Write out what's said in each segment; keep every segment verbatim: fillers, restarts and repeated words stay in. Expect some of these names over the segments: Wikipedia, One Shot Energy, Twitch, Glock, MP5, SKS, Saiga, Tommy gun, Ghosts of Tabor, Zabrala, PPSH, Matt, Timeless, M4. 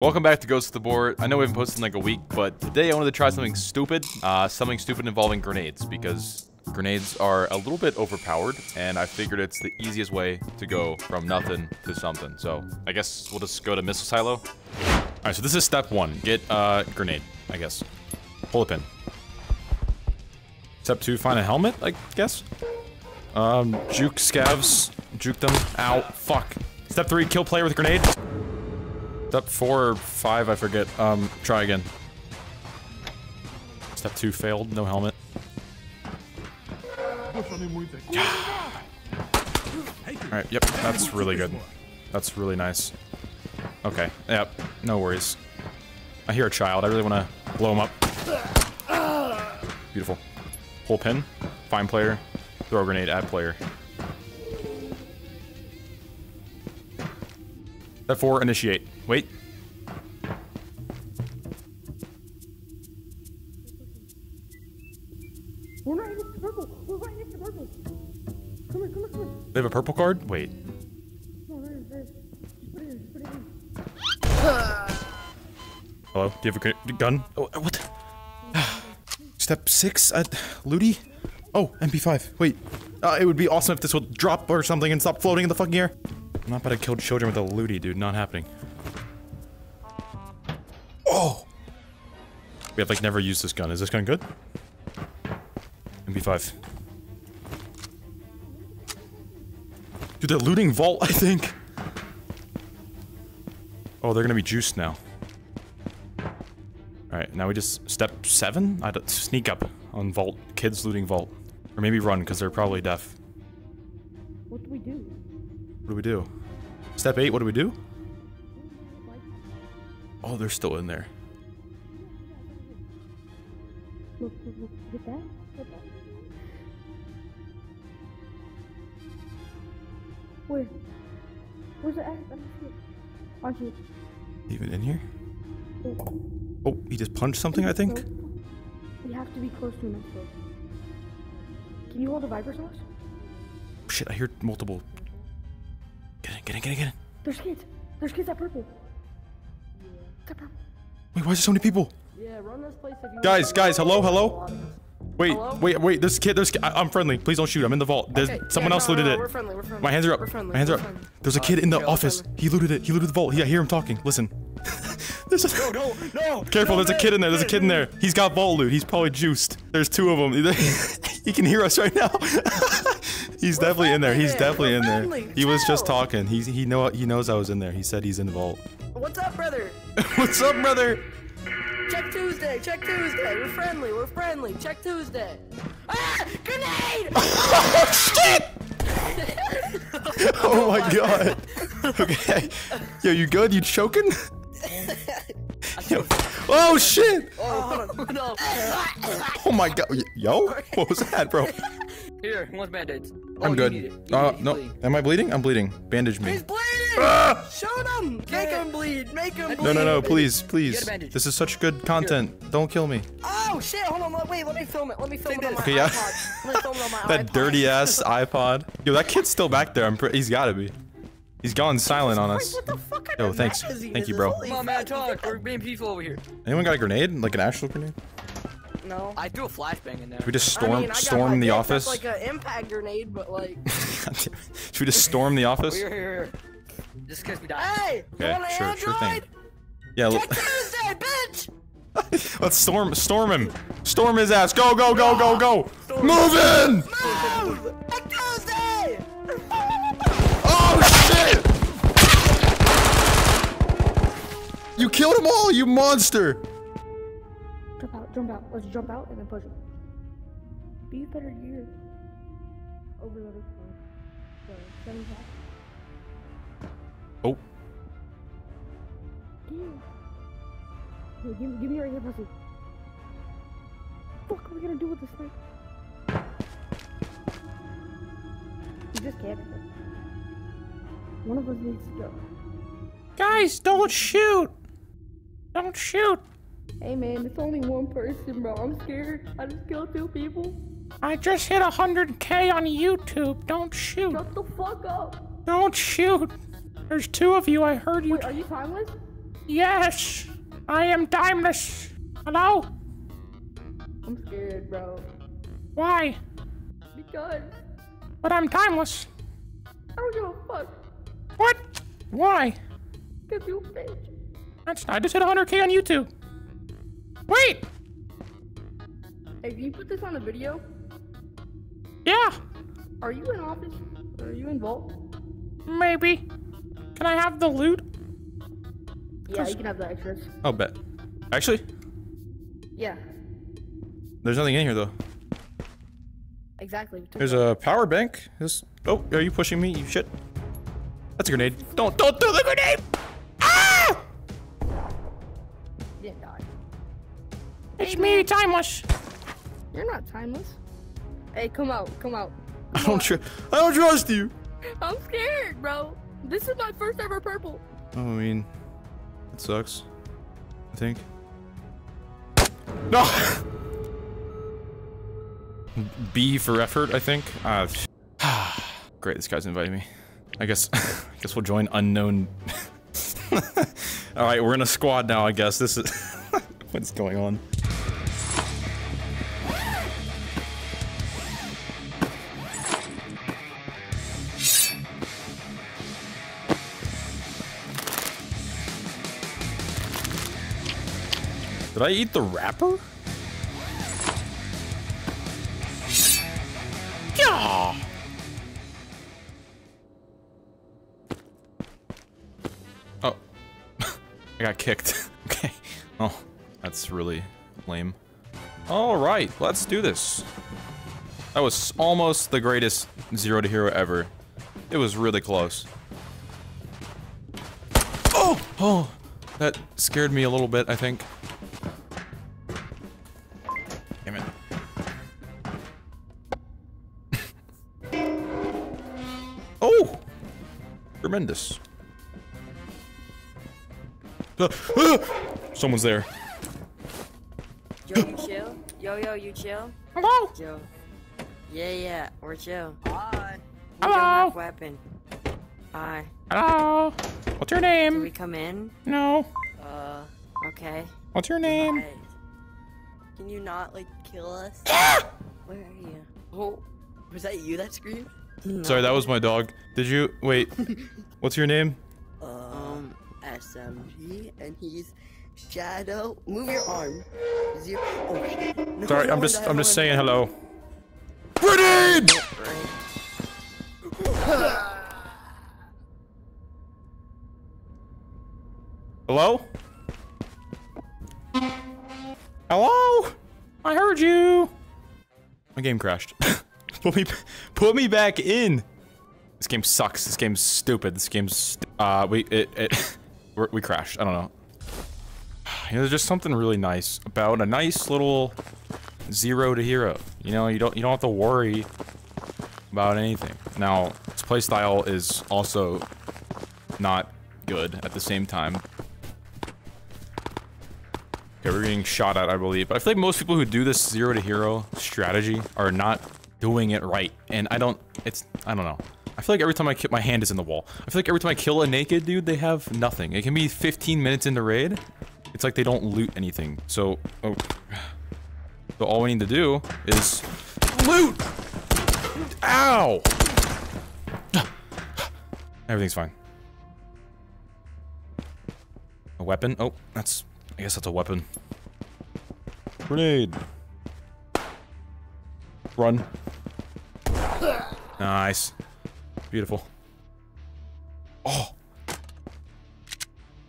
Welcome back to Ghosts of Tabor. I know we haven't posted in like a week, but today I wanted to try something stupid. Uh, something stupid involving grenades, because grenades are a little bit overpowered, and I figured it's the easiest way to go from nothing to something. So I guess we'll just go to missile silo. All right, so this is step one. Get a grenade, I guess. Pull a pin. Step two, find a helmet, I guess. Um, juke scavs. Juke them. Ow, fuck. Step three, kill player with a grenade. Step four or five, I forget. Um, try again. Step two failed, no helmet. Alright, yep, that's really good. That's really nice. Okay, yep, no worries. I hear a child, I really want to blow him up. Beautiful. Pull pin, find player, throw a grenade at player. Step four, initiate. Wait. We're not even purple. We're not even purple. Come here, come here, come here. They have a purple card? Wait. No, right here, right here. Just put it in, just put it in. Hello? Do you have a gun? Oh, what? Step six at Looty? Oh, M P five. Wait. Uh, it would be awesome if this would drop or something and stop floating in the fucking air. I'm not about to kill children with a Looty, dude. Not happening. Oh! We have, like, never used this gun. Is this gun good? M P five. Dude, they're looting vault, I think! Oh, they're gonna be juiced now. Alright, now we just... Step seven? I don't, sneak up on vault. Kids looting vault. Or maybe run, because they're probably deaf. What do we do? What do we do? Step eight, what do we do? Oh, they're still in there. Look, look, look, look at that. Look at that. Where? Where's the ass? I don't see it. Even in here? Yeah. Oh, he just punched something, I think? We have to be close to him. Can you hold a Viper Sauce? Shit, I hear multiple. Get in, get in, get in, get in. There's kids. There's kids at purple. Wait, why is there so many people? Yeah, run this place if you guys, guys, hello, hello? Wait, hello? wait, wait, this kid, there's I, I'm friendly. Please don't shoot. I'm in the vault. There's okay. Someone yeah, else no, looted no, it. We're friendly, we're friendly. My hands are up. Friendly, My hands are friendly. up. There's a kid uh, in the office. Friendly. He looted it. He looted the vault. Yeah, I hear him talking. Listen. there's a No, no, no. Careful, no, there's a kid in there. There's a kid in there. He's got vault loot. He's probably juiced. There's two of them. He can hear us right now. He's we're definitely in there. He's definitely in there. He was just talking. He he know he knows I was in there. He said he's in the vault. What's up, brother? What's up, brother? Check Tuesday. Check Tuesday. We're friendly. We're friendly. Check Tuesday. Ah! Grenade! Oh, shit! Oh my god. Okay. Yo, you good? You choking? Yo. Oh shit! Oh, hold on. No. Oh my god. Yo, what was that, bro? Here, what's band-aids? Oh, I'm good. Uh, no. Bleed. Am I bleeding? I'm bleeding. Bandage me. He's bleeding! Ah! Show him! Make yeah. him bleed! Make him bleed! No, no, no, please, please. This is such good content. Here. Don't kill me. Oh, shit! Hold on, wait, let me film it. Let me film Take it on this. my okay, yeah. iPod. Let me film it on my iPod. That dirty-ass iPod. Yo, that kid's still back there. I'm pr he's gotta be. He's gone silent on us. What the fuck? Yo, thanks. Thank you, bro. Come on, man, talk. We're being peaceful over here. Anyone got a grenade? Like an actual grenade? No. I threw a flashbang in there. Should we just storm I mean, I storm got, the like, office? Like an impact grenade, but like. Should we just storm the office? Here, here, here. Just in case we die. Hey, okay, you want sure, Android? sure thing. Yeah. Check Tuesday, bitch. Let's storm, storm him, storm his ass. Go, go, go, go, go. Storm. Move in. Move. Check Tuesday. Oh shit! You killed them all, you monster. Jump out, jump out. Let's jump out and then push him. Be better geared. Overloaded. Oh. Hey, give, give me right here, pussy. What the fuck are we gonna do with this thing? You just can't. One of us needs to go. Guys, don't shoot! Don't shoot! Hey man, it's only one person, bro. I'm scared. I just killed two people. I just hit one hundred K on YouTube. Don't shoot. Shut the fuck up. Don't shoot. There's two of you. I heard you. Wait, are you timeless? Yes! I am Timeless! Hello? I'm scared, bro. Why? Because... But I'm Timeless. I don't give a fuck. What? Why? Because you bitch. That's not. I just hit one hundred K on YouTube. Wait! Hey, can you put this on a video? Yeah. Are you in office? Or are you in vault? Maybe. Can I have the loot? Yeah, you can have the extras. Oh, bet. Actually? Yeah. There's nothing in here, though. Exactly. There's a power bank. This. Oh, are you pushing me? You shit. That's a grenade. Don't, don't throw the grenade! Ah! You didn't die. It's hey, me, man. Timeless. You're not Timeless. Hey, come out, come out. Come I don't trust. I don't trust you. I'm scared, bro. This is my first ever purple. Oh, I mean, it sucks. I think. No. B for effort, I think. Uh, great, this guy's inviting me. I guess. I guess we'll join unknown. All right, we're in a squad now. I guess this is. What's going on? Did I eat the wrapper? Yeah. Oh, I got kicked. Okay. Oh, that's really lame. All right, let's do this. That was almost the greatest zero to hero ever. It was really close. Oh, oh, that scared me a little bit, I think. Tremendous. Uh, uh, someone's there. Yo, you chill? Yo, yo, you chill? Hello? Yo. Yeah, yeah, we're chill. Hi. We Hello? Don't have weapon. Hi. Hello? What's your name? Can we come in? No. Uh, okay. What's your name? Right. Can you not, like, kill us? Where are you? Oh, was that you that screamed? No. Sorry, that was my dog. Did you wait? What's your name? Um, S M G, and he's Shadow. Move your arm. Zero. Oh, no, sorry, no, I'm just, I'm just saying hello. Grenade! Hello? Hello? I heard you. My game crashed. Put me, put me back in. This game sucks. This game's stupid. This game's stu uh, we it it we're, we crashed. I don't know. You know, there's just something really nice about a nice little zero to hero. You know, you don't you don't have to worry about anything. Now, this playstyle is also not good at the same time. Okay, we're getting shot at, I believe. But I feel like most people who do this zero to hero strategy are not doing it right, and I don't, it's, I don't know. I feel like every time I kill, my hand is in the wall. I feel like every time I kill a naked dude, they have nothing. It can be fifteen minutes into raid. It's like they don't loot anything. So, oh. So all we need to do is loot! Ow! Everything's fine. A weapon? Oh, that's, I guess that's a weapon. Grenade. Run. Nice. Beautiful. Oh.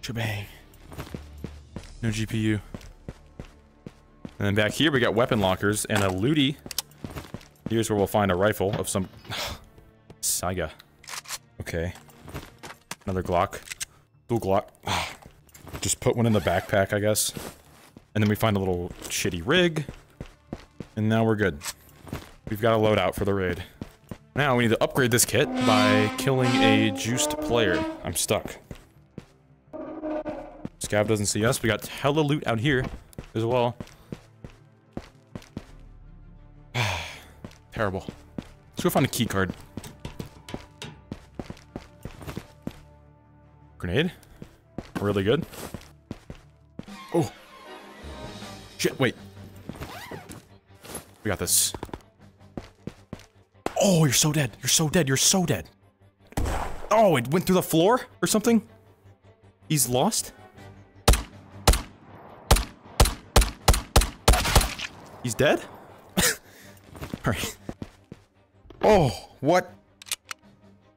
Shebang. No G P U. And then back here we got weapon lockers and a looty. Here's where we'll find a rifle of some... Saiga. Okay. Another Glock. Blue Glock. Just put one in the backpack, I guess. And then we find a little shitty rig. And now we're good. We've got a loadout for the raid. Now we need to upgrade this kit by killing a juiced player. I'm stuck. Scav doesn't see us. We got hella loot out here as well. Terrible. Let's go find a key card. Grenade. Really good. Oh. Shit, wait. We got this. Oh, you're so dead. You're so dead. You're so dead. Oh, it went through the floor or something? He's lost? He's dead? Alright. Oh, what?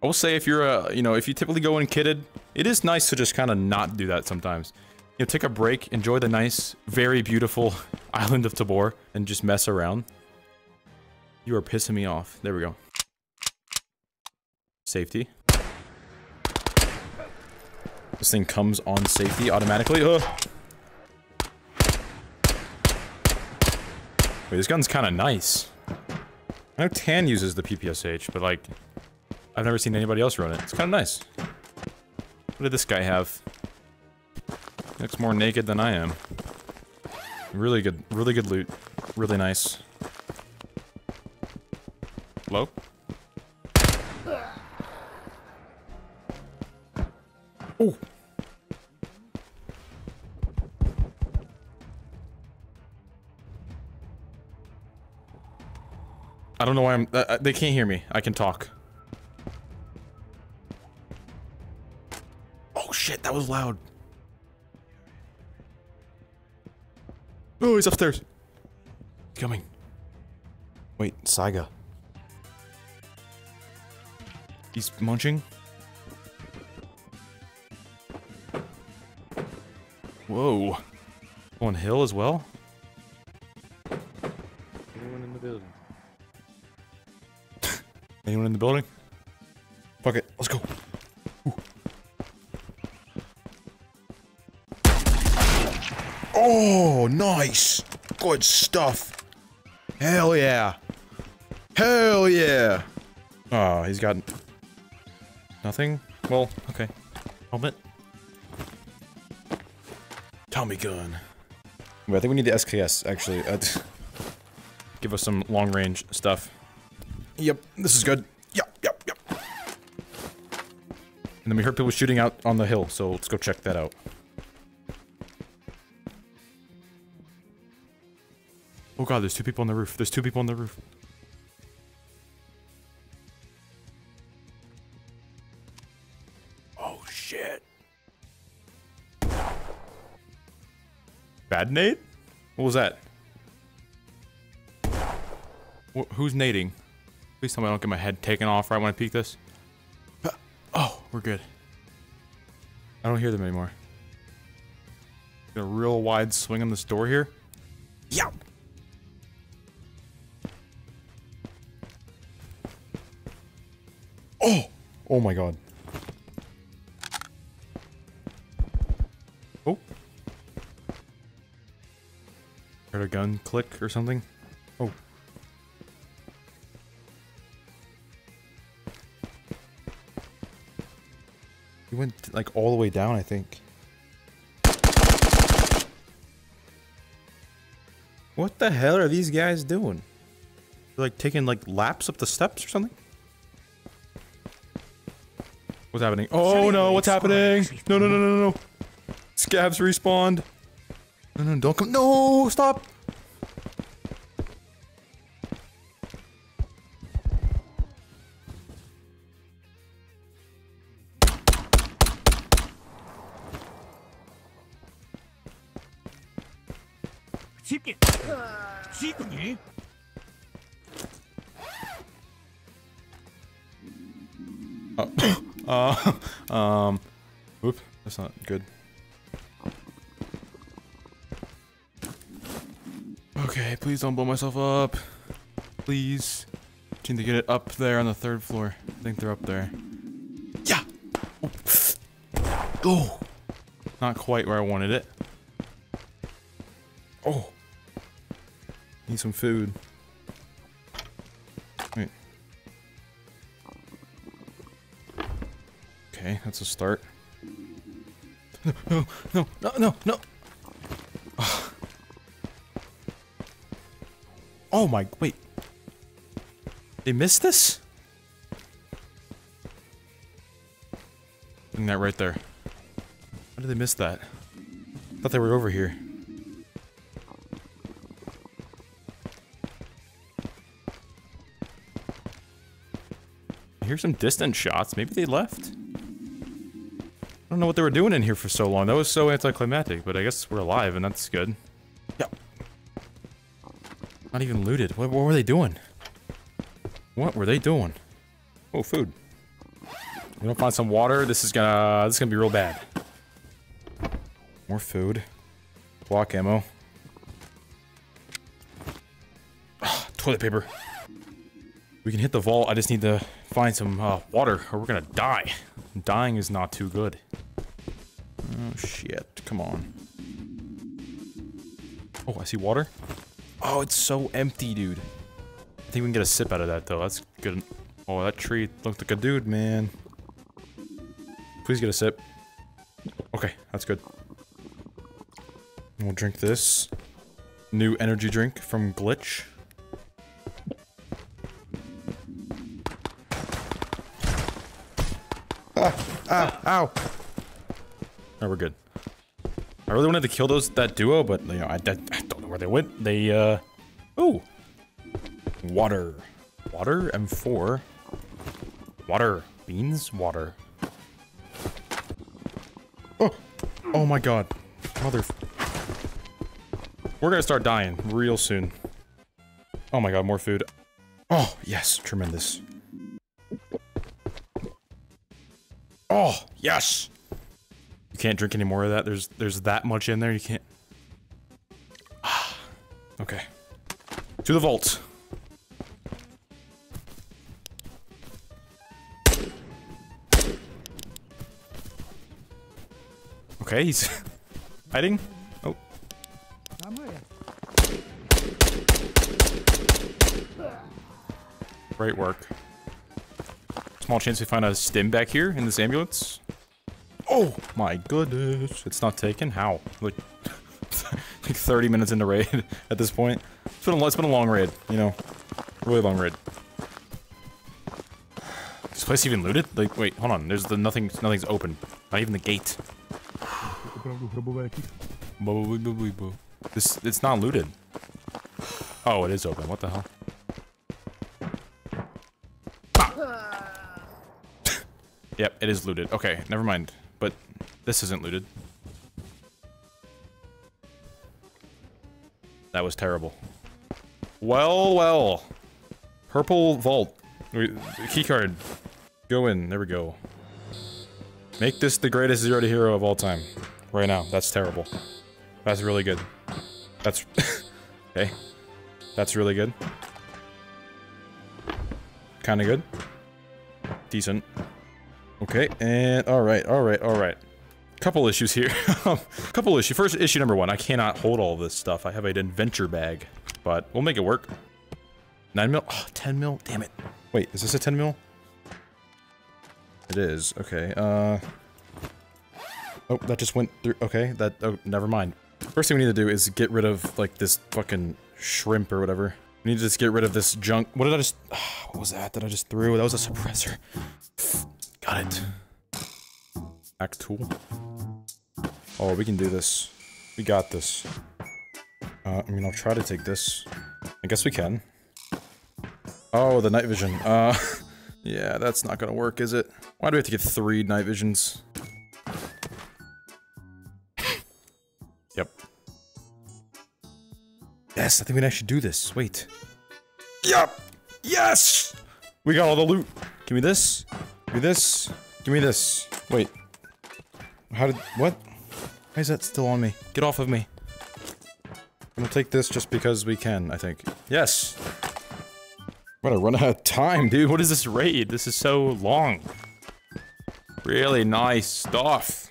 I will say if you're, uh, you know, if you typically go in kitted, it is nice to just kind of not do that sometimes. You know, take a break, enjoy the nice, very beautiful island of Tabor, and just mess around. You are pissing me off. There we go. Safety. This thing comes on safety automatically. Ugh. Wait, this gun's kind of nice. I know Tan uses the P P S H, but like, I've never seen anybody else run it. It's kind of nice. What did this guy have? He looks more naked than I am. Really good, really good loot. Really nice. Hello? Oh! I don't know why I'm- uh, they can't hear me. I can talk. Oh shit, that was loud. Oh, he's upstairs. He's coming. Wait, Saiga. He's munching. Whoa. On hill as well? Anyone in the building? Anyone in the building? Fuck it, let's go. Ooh. Oh, nice! Good stuff. Hell yeah. Hell yeah! Oh, he's got nothing? Well, okay. Helmet. Tommy gun. Wait, I think we need the S K S, actually. Uh, give us some long-range stuff. Yep, this is good. Yep, yep, yep. And then we heard people shooting out on the hill, so let's go check that out. Oh god, there's two people on the roof. There's two people on the roof. Oh shit. Bad nade? What was that? Wh who's nading? Please tell me I don't get my head taken off right when I peek this. Oh, we're good. I don't hear them anymore. Got a real wide swing on this door here. Yeah. Oh! Oh my god. Oh. Heard a gun click or something. Oh. He went like all the way down, I think. What the hell are these guys doing? They're like taking like laps up the steps or something? What's happening? Oh no, what's happening? No, no, no, no, no. Scavs respawned. No, no, don't come. No, stop. Uh, um, whoop, that's not good. Okay, please don't blow myself up. Please. Need to get it up there on the third floor. I think they're up there. Yeah! Oh! Not quite where I wanted it. Oh! Need some food. Okay, that's a start. No, no, no, no, no, no. Oh, oh my, wait. They missed this? Look at that right there. How did they miss that? Thought they were over here. I hear some distant shots. Maybe they left? I don't know what they were doing in here for so long. That was so anticlimactic, but I guess we're alive and that's good. Yep. Not even looted. What, what were they doing? What were they doing? Oh, food. We don't find some water. This is gonna this is gonna be real bad. More food. Block ammo. Ugh, toilet paper. We can hit the vault. I just need to find some uh, water, or we're gonna die. Dying is not too good. Oh, shit. Come on. Oh, I see water. Oh, it's so empty, dude. I think we can get a sip out of that, though. That's good. Oh, that tree looked like a dude, man. Please get a sip. Okay, that's good. We'll drink this. New energy drink from Glitch. Ah, ow! Alright, we're good. I really wanted to kill those that duo, but you know, I, I don't know where they went. They, uh... Ooh! Water. Water? M four. Water. Beans? Water. Oh! Oh my god. Mother... We're gonna start dying real soon. Oh my god, more food. Oh, yes. Tremendous. Oh, yes! You can't drink any more of that. There's there's that much in there, you can't... Ah, okay. To the vault. Okay, he's hiding. Oh. Great work. Small chance we find a stim back here in this ambulance. Oh my goodness, it's not taken. How? Like, like thirty minutes into raid at this point. It's been a, it's been a long raid, you know, really long raid. This place even looted? Like, wait, hold on. There's the nothing. Nothing's open. Not even the gate. This it's not looted. Oh, it is open. What the hell? Yep, it is looted. Okay, never mind. But this isn't looted. That was terrible. Well, well. Purple vault. Keycard. Go in. There we go. Make this the greatest zero to hero of all time. Right now. That's terrible. That's really good. That's... okay. That's really good. Kinda good. Decent. Okay, and alright, alright, alright. Couple issues here. Couple issues. First, issue number one. I cannot hold all this stuff. I have an adventure bag, but we'll make it work. nine mil? Oh, ten mil? Damn it. Wait, is this a ten mil? It is. Okay, uh... oh, that just went through. Okay, that... oh, never mind. First thing we need to do is get rid of, like, this fucking shrimp or whatever. We need to just get rid of this junk. What did I just... oh, what was that that I just threw? That was a suppressor. Got it. Act tool. Oh, we can do this. We got this. Uh, I mean, I'll try to take this. I guess we can. Oh, the night vision. Uh, yeah, that's not gonna work, is it? Why do we have to get three night visions? Yep. Yes, I think we can actually do this. Wait. Yep! Yes! We got all the loot. Give me this. Give me this. Give me this. Wait. How did... what? Why is that still on me? Get off of me. I'm gonna take this just because we can, I think. Yes! I'm gonna run out of time, dude. What is this raid? This is so long. Really nice stuff.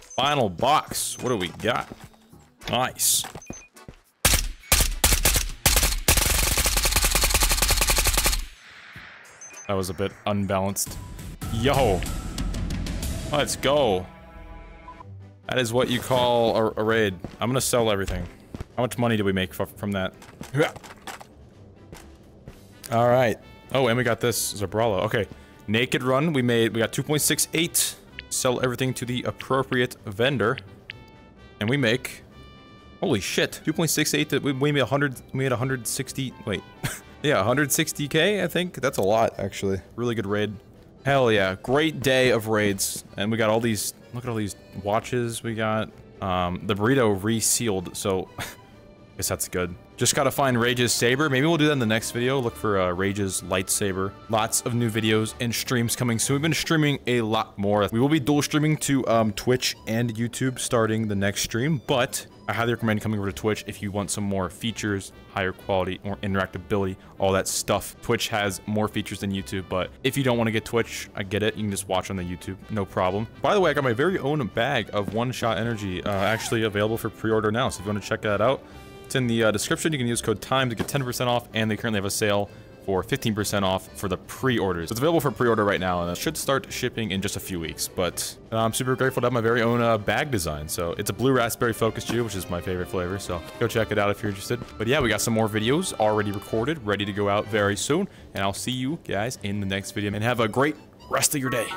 Final box. What do we got? Nice. That was a bit unbalanced. Yo, let's go. That is what you call a, a raid. I'm gonna sell everything. How much money do we make f from that? All right. Oh, and we got this Zabrala. Okay, naked run. We made. We got two point six eight. Sell everything to the appropriate vendor. And we make... Holy shit. two point six eight, we, we made one hundred... We made one hundred sixty... Wait. Yeah, one hundred sixty K, I think. That's a lot, actually. Really good raid. Hell yeah. Great day of raids. And we got all these... Look at all these watches we got. Um, the burrito resealed, so... I guess that's good. Just gotta find Rage's saber. Maybe we'll do that in the next video. Look for uh, Rage's lightsaber. Lots of new videos and streams coming soon. We've been streaming a lot more. We will be dual streaming to um, Twitch and YouTube starting the next stream, but I highly recommend coming over to Twitch if you want some more features, higher quality, more interactability, all that stuff. Twitch has more features than YouTube, but if you don't want to get Twitch, I get it. You can just watch on the YouTube, no problem. By the way, I got my very own bag of One Shot Energy uh, actually available for pre-order now, so if you want to check that out, it's in the uh, description. You can use code TIME to get ten percent off, and they currently have a sale for fifteen percent off for the pre-orders. It's available for pre-order right now, and it should start shipping in just a few weeks, but I'm super grateful to have my very own uh, bag design. So it's a blue raspberry focus chew, which is my favorite flavor, so go check it out if you're interested. But yeah, we got some more videos already recorded, ready to go out very soon, and I'll see you guys in the next video, and have a great rest of your day.